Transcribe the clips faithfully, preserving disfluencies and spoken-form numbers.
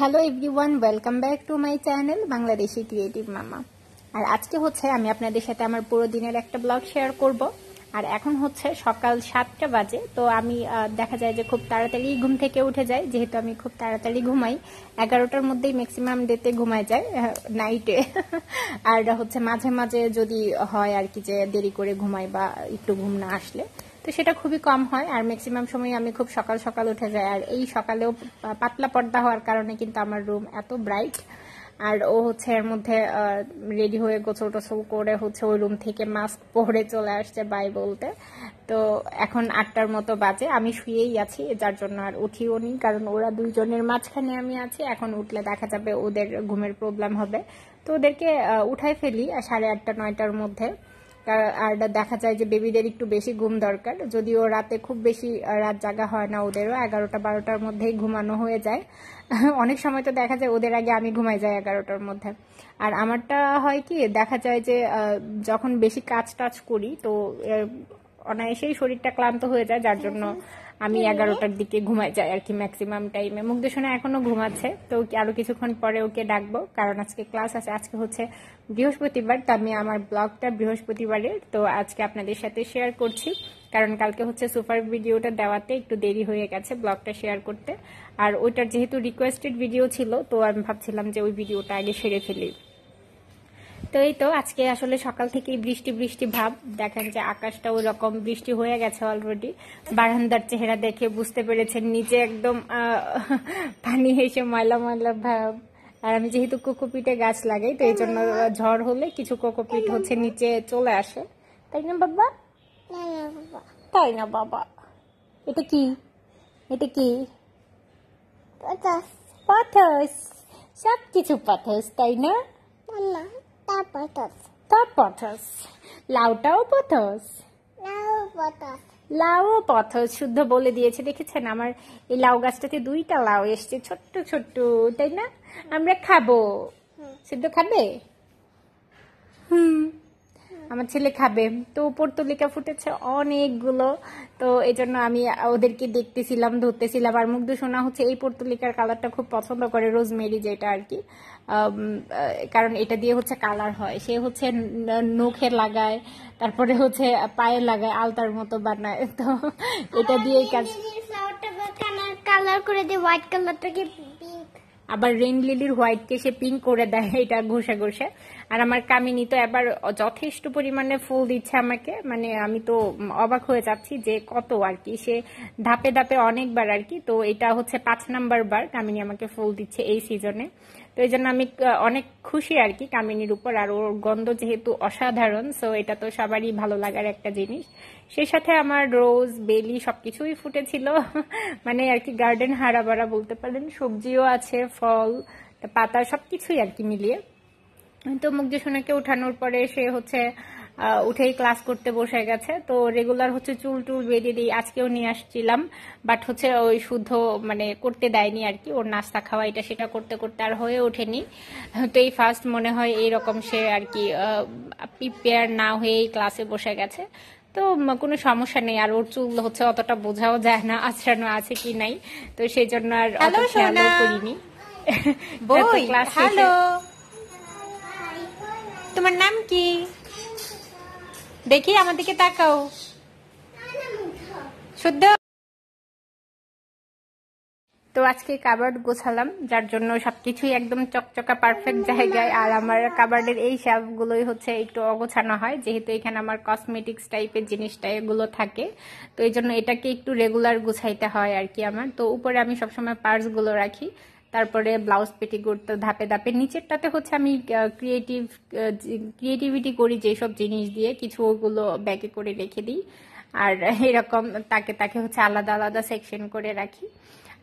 Hello everyone welcome back to my channel Bangladeshi creative मामा और आज के होच्छे आमी आपनादेर साथे आमार पुरो दिनेर एकटा ब्लग शेयर करब और एखन होच्छे सकाल सातटा बाजे। तो आमी देखा जाए जे खूब ताड़ाताड़ी घुम थेके उठे जाए जेहेतु आमी खूब ताड़ाताड़ी घुमाई एगारोटार मध्येई मैक्सिमाम डेते घुमाई जाए नाइटे और होच्छे माझे माझे जदि हय आर कि जे देरी करे घुमाई बा एकटु घुम ना आसले तो सेटा खुबी कम है और मैक्सिमाम समय आमी खूब सकाल सकाल उठे जाए और एई सकालेओ पातला पर्दा होवार कारणे किन्तु आमार रूम एत ब्राइट और ओ होच्छे एर मध्धे रेडी होये गोछल टोछल करे होच्छे ओई रूम थेके मास्क परे चले आसछे बाई बोलते। तो एखन आठटार मतो बाजे आमी शुएई आछि जार जोन्नो आर उठिओ नि कारण ओरा दुइजोनेर माझखाने आमी आछि। एखन उठले देखा जाबे ओदेर घुमेर प्रॉब्लेम होबे तो ओदेरके उठाई फेली साढ़े आठटा नयटार मध्धे আর দেখা যায় যে বেবিদের একটু বেশি ঘুম দরকার যদিও রাতে খুব বেশি রাত জাগা হয় না ওদেরও এগারোটা বারোটার মধ্যেই ঘুমানো হয়ে যায়। অনেক সময় তো দেখা যায় ওদের আগে আমি ঘুমাই যাই এগারোটার মধ্যে। আর আমারটা হয় কি দেখা যায় যে যখন বেশি কাজ টাচ করি তো অনায়াসেই শরীরটা ক্লান্ত হয়ে যায় যার জন্য আমি এগারোটার দিকে ঘুমাই যাই আর কি ম্যাক্সিমাম টাইমে। মুগ্ধসোনা এখনো ঘুমাচ্ছে তো আরো কিছুক্ষণ পরে ওকে ডাকবো কারণ আজকে ক্লাস আছে। আজকে হচ্ছে বৃহস্পতিবার তো আমি আমার ব্লগটা বৃহস্পতিবারের তো আজকে আপনাদের সাথে শেয়ার করছি কারণ কালকে হচ্ছে সুপার ভিডিওটা দেওয়াতে একটু দেরি হয়ে গেছে ব্লগটা শেয়ার করতে আর ওইটার যেহেতু রিকোয়েস্টেড ভিডিও ছিল তো আমি ভাবছিলাম যে ওই ভিডিওটা আগে সেরে ফেলি। তো এই তো আজকে আসলে সকাল থেকে বৃষ্টি বৃষ্টি ভাব দেখেন যে আকাশটা ওই রকম বৃষ্টি হয়ে গেছে অলরেডি। বারান্দার চেহারা দেখে বুঝতে পেরেছেন নিচে একদম পানি এসে ময়লা ময়লা ভাব আর আমি যেহেতু কোকোপিটে গাছ লাগাই তো এই জন্য ঝড় হলে কিছু কোকোপিট হচ্ছে নিচে চলে আসে তাই না বাবা তাই না বাবা। এটা কি এটা কি পাথস সব কিছু পাথস তাই না লাউটাও পথস লাউও পথস শুদ্ধ বলে দিয়েছে। দেখেছেন আমার এই লাউ গাছটাতে দুইটা লাউ এসছে ছোট্ট ছোট্ট তাই না আমরা খাবো সিদ্ধ খাবে হুম আমার ছেলে খাবে। তো উপর তুলিকা ফুটেছে অনেকগুলো তো এই জন্য আমি ওদেরকে দেখতেছিলাম ধরতেছিলাম আর মুগ্ধ সোনা হচ্ছে এই পর্তুলিকার কালারটা খুব পছন্দ করে রোজমেরি যেটা আর কি কারণ এটা দিয়ে হচ্ছে কালার হয় সে হচ্ছে নখে লাগায় তারপরে হচ্ছে পায়ে লাগায় আলতার মতো বানায় তো এটা দিয়েই কাজ কালার করে দিয়ে হোয়াইট কালারটাকে আবার রেন লিলির হোয়াইট কে সে পিঙ্ক করে দেয় এটা ঘষে ঘষে। আর আমার কামিনী তো এবার যথেষ্ট পরিমাণে ফুল দিচ্ছে আমাকে মানে আমি তো অবাক হয়ে যাচ্ছি যে কত আর কি সে ধাপে ধাপে অনেকবার আর কি। তো এটা হচ্ছে পাঁচ নাম্বার বার কামিনী আমাকে ফুল দিচ্ছে এই সিজনে তো এই জন্য আমি অনেক খুশি আর কি কামিনীর উপর আর ওর গন্ধ যেহেতু অসাধারণ সো এটা তো সবারই ভালো লাগার একটা জিনিস। সে সাথে আমার রোজ বেলি সবকিছুই ফুটেছিল মানে আর কি গার্ডেন হারাবারা বলতে পারেন সবজিও আছে ফল পাতা সবকিছুই আর কি মিলিয়ে। তো মুগ্ধসোনাকে উঠানোর পরে সে হচ্ছে উঠেই ক্লাস করতে বসে গেছে তো রেগুলার হচ্ছে চুল টুল বেঁধে দিই আজকেও নিয়ে আসছিলাম বাট হচ্ছে ওই শুদ্ধ মানে করতে দেয়নি আর কি ওর নাস্তা খাওয়া এটা সেটা করতে করতে আর হয়ে ওঠেনি। তো এই ফার্স্ট মনে হয় এইরকম সে আর কি প্রিপেয়ার না হয়েই ক্লাসে বসে গেছে তো কোনো সমস্যা নেই আর ওর চুল হচ্ছে অতটা বোঝাও যায় না আছড়ানো আছে কি নাই তো সেই জন্য আর খেয়ালও করিনি। তোমার নাম কি দেখি আমার দিকে তাকাও শুদ্ধ। তো আজকে কাবার্ড গোছালাম যার জন্য সবকিছুই একদম চকচকা পারফেক্ট জায়গায় আর আমার কাবার্ডের এই শেলফগুলোই হচ্ছে একটু অগোছানো হয় যেহেতু এখানে আমার কসমেটিক্স টাইপের জিনিসটা এগুলো থাকে তো এই জন্য এটাকে একটু রেগুলার গোছাইতে হয় আর কি আমার। তো উপরে আমি সবসময় পার্সগুলো রাখি তারপরে ব্লাউজ পেটিকোট তো ধাপে ধাপে নিচেরটাতে হচ্ছে আমি ক্রিয়েটিভ ক্রিয়েটিভিটি করি যেসব জিনিস দিয়ে কিছু ওগুলো ব্যাগে করে রেখে দিই আর এরকম তাকে তাকে হচ্ছে আলাদা আলাদা সেকশন করে রাখি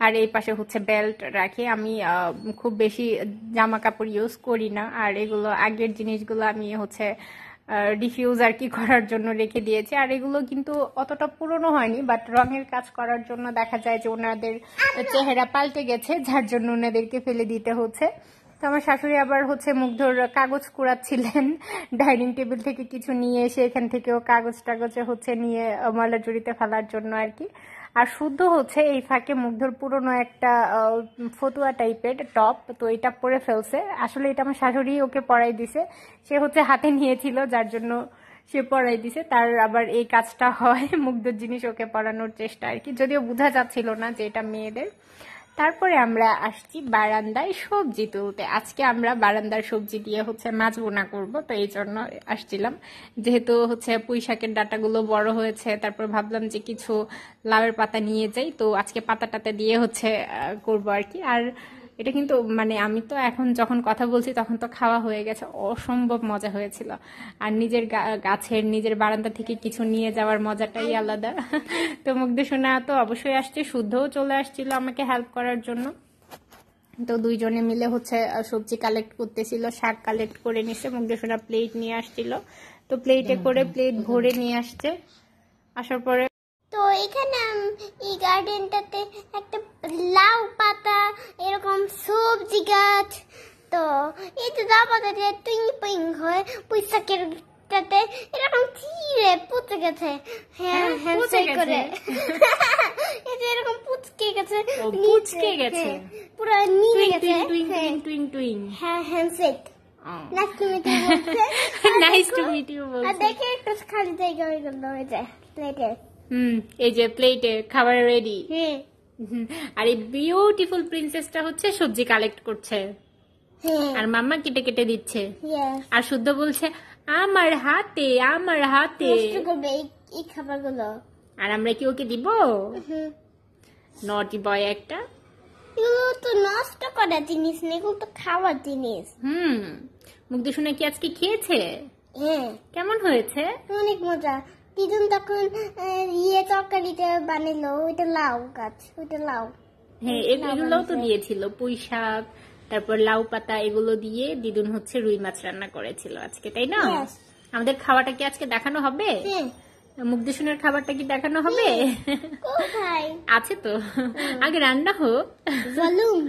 আর এই পাশে হচ্ছে বেল্ট রাখি। আমি খুব বেশি জামা কাপড় ইউজ করি না আর এগুলো আগের জিনিসগুলো আমি হচ্ছে ডিফিউজ আর কি করার জন্য রেখে দিয়েছি আর এগুলো কিন্তু অতটা পুরনো হয়নি বাট রঙের কাজ করার জন্য দেখা যায় যে ওনাদের চেহারা পাল্টে গেছে যার জন্য ওনাদেরকে ফেলে দিতে হচ্ছে। তো আমার শাশুড়ি আবার হচ্ছে মুগ্ধর কাগজ কুড়াচ্ছিলেন ডাইনিং টেবিল থেকে কিছু নিয়ে এসে এখান থেকেও কাগজ টাগজে হচ্ছে নিয়ে ময়লা জড়িতে ফেলার জন্য আর কি আর শুদ্ধ হচ্ছে এই ফাঁকে মুগ্ধর পুরনো একটা ফতুয়া টাইপের টপ, তো এটা পরে ফেলছে। আসলে এটা আমার শাশুড়ি ওকে পরাই দিছে, সে হচ্ছে হাতে নিয়েছিল যার জন্য সে পরাই দিছে। তার আবার এই কাজটা হয় মুগ্ধর জিনিস ওকে পরানোর চেষ্টা আর কি, যদিও বোঝা যাচ্ছিল না যে এটা মেয়েদের। তারপরে আমরা আসছি বারান্দায় সবজি তুলতে। আজকে আমরা বারান্দার সবজি দিয়ে হচ্ছে মাছ বোনা করবো, তো এই জন্য আসছিলাম। যেহেতু হচ্ছে পুঁই শাকের ডাটাগুলো বড় হয়েছে, তারপর ভাবলাম যে কিছু লাউয়ের পাতা নিয়ে যাই, তো আজকে পাতাটাতে দিয়ে হচ্ছে করবো আর কি। আর এটা কিন্তু মানে আমি তো এখন যখন কথা বলছি তখন তো খাওয়া হয়ে গেছে, অসম্ভব মজা হয়েছিল। আর নিজের গাছের নিজের বারান্দা থেকে কিছু নিয়ে যাওয়ার মজাটাই আলাদা। তো মুগ্ধ শোনা তো অবশ্যই আসছে, শুদ্ধও চলে আসছিল আমাকে হেল্প করার জন্য। তো দুইজনে মিলে হচ্ছে সবজি কালেক্ট করতেছিল, শাক কালেক্ট করে নিচ্ছে। মুগ্ধ শোনা প্লেট নিয়ে আসছিল, তো প্লেটে করে প্লেট ভরে নিয়ে আসছে। আসার পরে তো এখানে এই গার্ডেনটাতে একটা লাউ পাতা এরকম সবজি গাছ, তো এই যে লাউ পাতা যে টিং পিং হয় পুঁই শাকের ডাটাতে এরকম চিড়ে পুঁচে গেছে। হ্যাঁ হ্যাঁ করে এই যে এরকম পুঁচকে গেছে, পুঁচকে গেছে পুরো নিয়ে গেছে, টুইং টুইং টুইং। হ্যাঁ হ্যাঁ সেট nice to meet you nice to meet you আর দেখে একটা খালি জায়গা হয়ে গেল এই যে প্লেটে। হুম এই যে প্লেটে খাবার রেডি। হ্যাঁ আর এই বিউটিফুল প্রিন্সেসটা হচ্ছে সবজি কালেক্ট করছে আর মাম্মা কেটে কেটে দিচ্ছে। আর শুদ্ধ বলছে আমার হাতে আমার হাতে এই খাবারগুলো। আর আমরা কি ওকে দিব? নটি বয় একটা। এগুলো তো নষ্ট করার জিনিস না, এগুলো তো খাওয়ার জিনিস। হুম মুগ্ধ শুনে কি আজকে খেয়েছে? হ্যাঁ কেমন হয়েছে? অনেক মজা। তিজন তখন ইয়ে তরকারিটা বানালো, ওইটা লাউ গাছ, ওইটা লাউ। হ্যাঁ এগুলোও তো দিয়েছিল, পুঁই শাক তারপর লাউ পাতা এগুলো দিয়ে দিদুন হচ্ছে রুই মাছ রান্না করেছিল আজকে, তাই না? আমাদের খাওয়াটা কি আজকে দেখানো হবে? মুগ্ধেশনের খাবারটা কি দেখানো হবে? কোথায় আছে? তো আগে রান্না হোক। ভলিউম,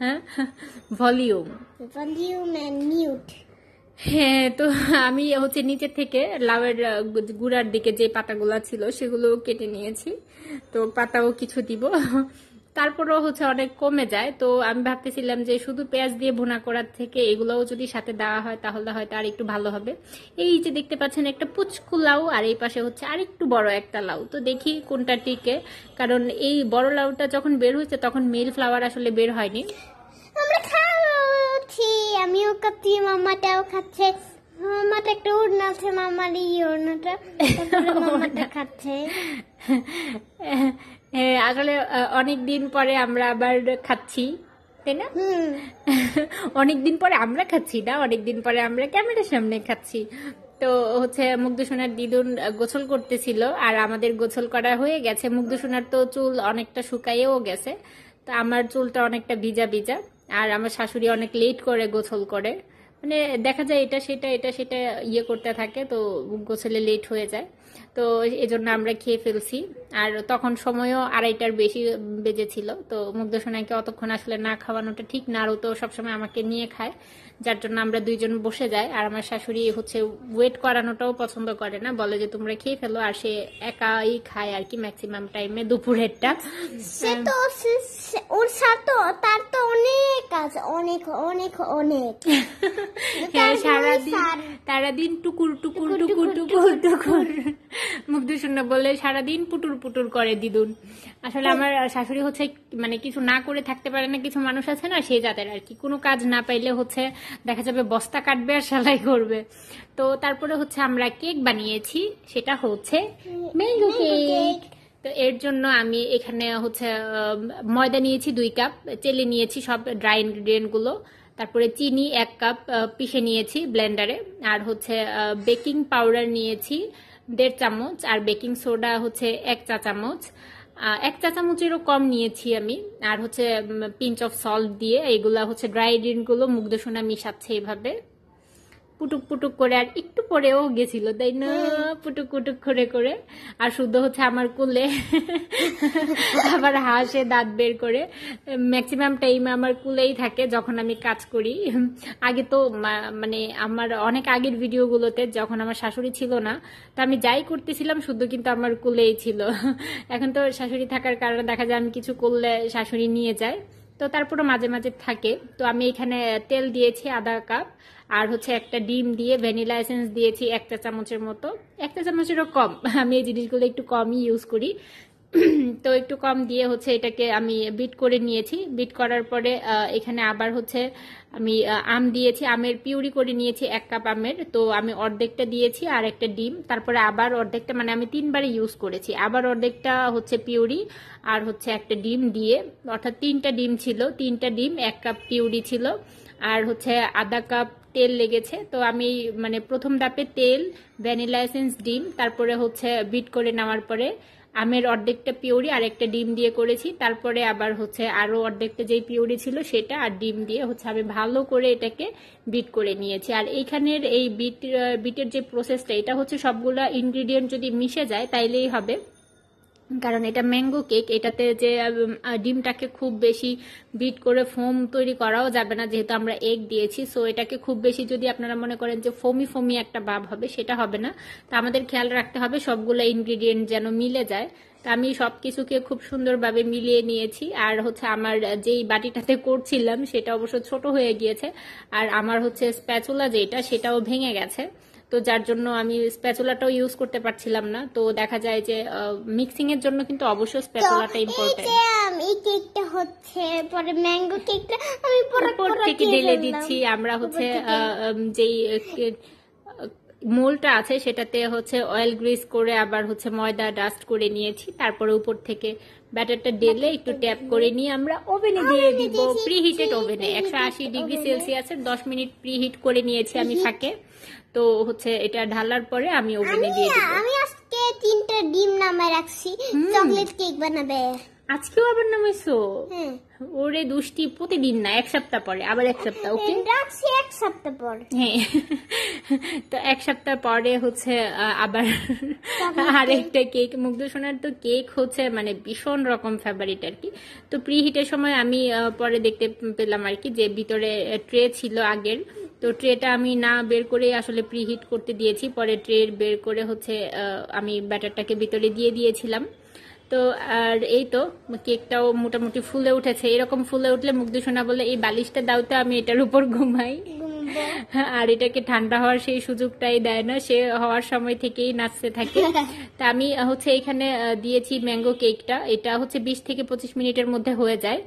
হ্যাঁ ভলিউম ভলিউম এন্ড মিউট। হ্যাঁ তো আমি হচ্ছে নিচে থেকে লাউয়ের গুড়ার দিকে যে পাতাগুলা ছিল সেগুলো কেটে নিয়েছি, তো পাতাও কিছু দিব। তারপরেও হচ্ছে অনেক কমে যায়, তো আমি ভাবতেছিলাম যে শুধু পেঁয়াজ দিয়ে ভুনা করার থেকে এগুলোও যদি সাথে দেওয়া হয় তাহলে হয়তো আর একটু ভালো হবে। এই যে দেখতে পাচ্ছেন একটা পুচকু লাউ, আর এই পাশে হচ্ছে আরেকটু বড় একটা লাউ, তো দেখি কোনটা টিকে। কারণ এই বড় লাউটা যখন বের হয়েছে তখন মেল ফ্লাওয়ার আসলে বের হয়নি। আমিও খাচ্ছি, মামাটাও খাচ্ছে। মামাটা একটা উড়না আছে, মামার এই উড়নাটা মামাটা খাচ্ছে। আসলে অনেকদিন পরে আমরা আবার খাচ্ছি, তাই না? অনেকদিন পরে আমরা খাচ্ছি না, অনেকদিন পরে আমরা ক্যামেরার সামনে খাচ্ছি। তো হচ্ছে মুগ্ধ সোনার দিদুন গোসল করতেছিল, আর আমাদের গোসল করা হয়ে গেছে। মুগ্ধ সোনার তো চুল অনেকটা শুকাইয়েও গেছে, তো আমার চুলটা অনেকটা ভিজা ভিজা। আর আমার শাশুড়ি অনেক লেট করে গোসল করে, মানে দেখা যায় এটা সেটা এটা সেটা ইয়ে করতে থাকে, তো গোসলে লেট হয়ে যায়। তো এজন্য আমরা খেয়ে ফেলছি, আর তখন সময়ও আড়াইটার বেশি বেজেছিল। তো মুগ্ধ সোনাকে অতক্ষণ আসলে না খাওয়ানোটা ঠিক না, আরও তো সবসময় আমাকে নিয়ে খায়, যার জন্য আমরা দুইজন বসে যাই। আর আমার শাশুড়ি হচ্ছে ওয়েট করানোটাও পছন্দ করে না, বলে যে তোমরা খেয়ে ফেলো। আর সে একাই খায় আর কি ম্যাক্সিমাম টাইমে দুপুরেরটা। সে তো ওর সাথে তার তো অনেক কাজ, অনেক অনেক অনেক। হ্যাঁ সারাদিন সারাদিন টুকুর টুকুর টুকুর টুকুর টুকুর মুগ্ধ শূন্য বলে সারাদিন পুটুর পুটুর করে দিদুন। আসলে আমার শাশুড়ি হচ্ছে মানে কিছু না করে থাকতে পারে না, কিছু মানুষ আছে না সেই জাতের আর কি, কোনো কাজ না পাইলে হচ্ছে দেখা যাবে বস্তা কাটবে আর সেলাই করবে। তো তারপরে হচ্ছে আমরা কেক বানিয়েছি, সেটা হচ্ছে ম্যাঙ্গো কেক। তো এর জন্য আমি এখানে হচ্ছে ময়দা নিয়েছি দুই কাপ, চেলে নিয়েছি সব ড্রাই ইনগ্রিডিয়েন্ট গুলো, তারপরে চিনি এক কাপ পিষে নিয়েছি ব্লেন্ডারে, আর হচ্ছে বেকিং পাউডার নিয়েছি দেড় চামচ, আর বেকিং সোডা হচ্ছে এক চা চামচ, এক চা চামচেরও কম নিয়েছি আমি। আর হচ্ছে পিঞ্চ অফ সল্ট দিয়ে এগুলা হচ্ছে ড্রাই ডিনগুলো মুগ্ধ সোনা মিশাচ্ছে এভাবে। पुटुक पुटुक करे आर एकटु परेओ गेछिलो ताई ना पुटुक पुटुक करे करे आर शुद्ध होच्छे आमार कोले आबार हासे दाँत बेर करे मैक्सिमाम टाइम आमार कोलेई थाके जखन आमी काज करी। आगे तो माने आमार अनेक आगेर भिडियोगुलोते जखन आमार शाशुड़ी छिलो ना तो आमी जाई करतेछिलाम शुद्ध किन्तु आमार कोलेई छिलो। एखन तो शाशुड़ी थाकार कारणे देखा जाय आमी किछु करले शाशुड़ी निये जाय तो तारपरो माझे माझे थाके। तो आमी एखाने तेल दिएछि आधा कप और होच्छे एकटा डिम दिए भ्यानिला एसेंस दिएछि एक चा चामचेर मतो एक चा चामचेरও कम आमी जिनिसगुलो एकटु कमই ইউজ करी तो एकटु कम दिए होच्छे एटाके आमी बीट करे निएछि। बीट करार परे एखाने आबार होच्छे आमी आम दिएछि आमेर पिउরি करे निएछि एक कप आमेर तो आमी अर्धेकटा दिएछि और एकटा डिम तारपरे आबार अर्धेकटा माने आमी तीनबारे इউজ करेछि आबार अर्धेकटा होच्छे पिउরি और होच्छे एकटा डिम दिए अर्थात तीनटा डिम छिलो तीनटा डिम एक कप पिउরি छिलो और होच्छे आधा कप तेल लेगेছে। तो आमी माने प्रथम दापे तेल ভ্যানিলা এসেন্স ডিম তারপরে হচ্ছে বিট করে নেওয়ার পরে আমের অর্ধেকটা পিউরি আর একটা ডিম দিয়ে করেছি তারপরে আবার হচ্ছে আরো অর্ধেকটা যেই পিউরি ছিল সেটা আর ডিম দিয়ে হচ্ছে আমি ভালো করে এটাকে বিট করে নিয়েছি। আর এইখানের এই বিট বিটের যে প্রসেসটা এটা হচ্ছে সবগুলা ইনগ্রেডিয়েন্ট যদি মিশে যায় তাইলেই হবে कारण एटा मैंगो केक एटाते जे डिमटाके खूब बेशी बीट करे फोम तैरी कराओ जाबे ना जेहेतु आमरा एग दिएछि सो एटाके खूब बेशी जोदि आपनारा मने करेन जे फोमी फोमी एकटा भाब होबे सेटा होबे ना। तो आमादेर ख्याल राखते होबे सबगुला इनग्रेडिएंट जेन मिले जाए तो आमी सबकिछुके खूब सुंदर भावे मिलिए निएछि। आर होच्छे आमार जेई बाटिटाते करछिलाम सेटा अवश्य छोटो हये गिएछे आर आमार होच्छे स्प्याचुला जेटा सेटाओ भेंगे गेछे तो जार जोन्नो आमी स्प्याचुलाटाও ইউজ করতে পারছিলাম না। তো দেখা যায় যে মিক্সিং এর জন্য কিন্তু অবশ্যই স্প্যাচুলাটা ইম্পর্টেন্ট। এই কেকটা হচ্ছে পরে ম্যাঙ্গো কেকটা আমি পরে পরে ঢেলে দিচ্ছি আমরা হচ্ছে যেই মোলটা আছে সেটাতে হচ্ছে অয়েল গ্রিস করে আবার হচ্ছে ময়দা ডাস্ট করে নিয়েছি তারপরে উপর থেকে ব্যাটারটা ঢেলে একটু ট্যাপ করে নিয়ে আমরা ওভেনে দিয়ে দিব প্রিহিটেড ওভেনে একশো আশি ডিগ্রি সেলসিয়াসে দশ মিনিট প্রিহিট করে নিয়েছি আমি ফাঁকে। তো হচ্ছে এটা ঢালার পরে আমি ওভেনে দিয়ে দিব। আমি আজকে তিনটা ডিম নামায় রাখছি চকলেট কেক বানাবে আজকেও আবার নামাইছো? হ্যাঁ ওরে দুষ্টি প্রতিদিন না এক সপ্তাহ পরে আবার এক সপ্তাহ ওকে রাখছি এক সপ্তাহ পরে হ্যাঁ। তো এক সপ্তাহ পরে হচ্ছে আবার আরেকটা কেক মুগ্ধ সোনার তো কেক হচ্ছে মানে ভীষণ রকম ফেভারিট আর কি। তো প্রিহিটের সময় আমি পরে দেখতে পেলাম আর কি যে ভিতরে ট্রে ছিল আগের তো ট্রেটা আমি না বের করে আসলে প্রিহিট করতে দিয়েছি পরে ট্রে বের করে হচ্ছে আমি ব্যাটারটাকে ভিতরে দিয়ে দিয়েছিলাম। তো আর এই তো কেকটাও মোটামুটি ফুলে উঠেছে এরকম ফুলে উঠলে মুগ্ধ সোনা বলে এই বালিশটা দাও তো আমি এটার উপর ঘুমাই আর এটাকে ঠান্ডা হওয়ার সেই সুযোগটাই দেয় না সে হওয়ার সময় থেকেই নাচতে থাকে। তা আমি হচ্ছে এখানে দিয়েছি ম্যাঙ্গো কেকটা এটা হচ্ছে বিশ থেকে পঁচিশ মিনিটের মধ্যে হয়ে যায়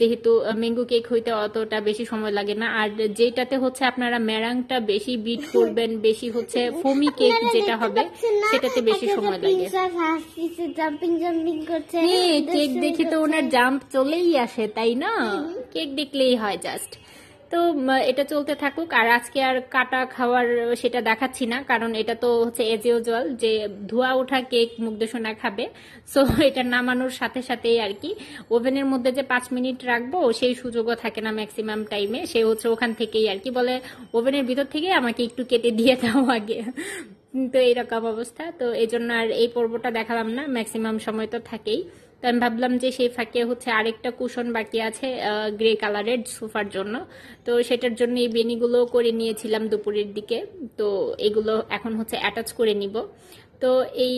যেহেতু ম্যাঙ্গো কেক হইতে অতটা বেশি সময় লাগে না। আর যেটাতে হচ্ছে আপনারা মেরাংটা বেশি বিট করবেন বেশি হচ্ছে ফোমি কেক যেটা হবে সেটাতে বেশি সময় লাগে। কেক দেখে তো ওনার জাম্প চলেই আসে তাই না কেক দেখলেই হয় জাস্ট। তো এটা চলতে থাকুক আর আজকে আর কাটা খাওয়ার সেটা দেখাচ্ছি না কারণ এটা তো হচ্ছে এজ ইউজুয়াল যে ধোয়া ওঠা কেক মুগ্ধ সোনা খাবে সো এটা নামানোর সাথে সাথেই আর কি ওভেনের মধ্যে যে পাঁচ মিনিট রাখবো সেই সুযোগও থাকে না ম্যাক্সিমাম টাইমে সে হচ্ছে ওখান থেকেই আর কি বলে ওভেনের ভিতর থেকে আমাকে একটু কেটে দিয়ে দাও আগে তো এইরকম অবস্থা। তো এই জন্য আর এই পর্বটা দেখালাম না ম্যাক্সিমাম সময় তো থাকেই। তো আমি ভাবলাম যে সেই ফাঁকে হচ্ছে আরেকটা কুশন বাকি আছে গ্রে কালারের সোফার জন্য তো সেটার জন্য এই বেনিগুলো করে নিয়েছিলাম দুপুরের দিকে তো এগুলো এখন হচ্ছে অ্যাটাচ করে নিব। তো এই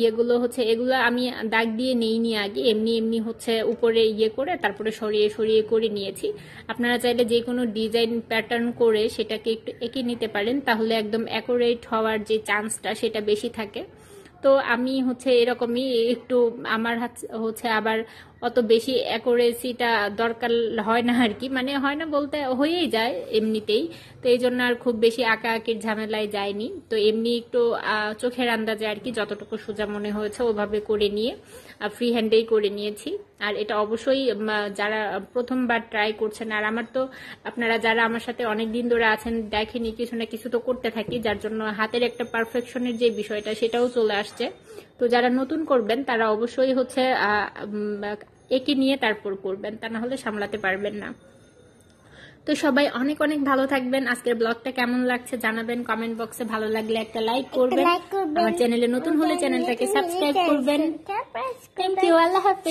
ইয়েগুলো হচ্ছে এগুলো আমি দাগ দিয়ে নেইনি আগে এমনি এমনি হচ্ছে উপরে ইয়ে করে তারপরে সরিয়ে সরিয়ে করে নিয়েছি। আপনারা চাইলে যে কোনো ডিজাইন প্যাটার্ন করে সেটাকে একটু এঁকে নিতে পারেন তাহলে একদম অ্যাকুরেট হওয়ার যে চান্সটা সেটা বেশি থাকে। তো আমি হচ্ছে এরকমই একটু আমার হচ্ছে আবার অত বেশি অ্যাকুরেসিটা দরকার হয় না আর কি মানে হয় না বলতে হয়েই যায় এমনিতেই তো এই জন্য আর খুব বেশি আঁকা আঁকির ঝামেলায় যায়নি। তো এমনি একটু চোখের আন্দাজে আর কি যতটুকু সোজা মনে হয়েছে ওভাবে করে নিয়ে ফ্রি হ্যান্ডেই করে নিয়েছি। আর এটা অবশ্যই যারা প্রথমবার ট্রাই করছেন আর আমার তো আপনারা যারা আমার সাথে অনেক দিন ধরে আছেন দেখেনি কিছু না কিছু তো করতে থাকি যার জন্য হাতের একটা পারফেকশনের যে বিষয়টা সেটাও চলে আসছে। তো যারা নতুন করবেন তারা অবশ্যই হচ্ছে একে নিয়ে তারপর করবেন তা না হলে সামলাতে পারবেন না। तो सबाई अनेक अनेक भालो थाकबेन। आजकेर ब्लगटा केमन लागছে জানাবেন कमेंट बक्से। ভালো লাগলে একটা লাইক করবেন, আমার চ্যানেলে নতুন হলে চ্যানেলটাকে সাবস্ক্রাইব করবেন। थैंक यू, আল্লাহ হাফেজ।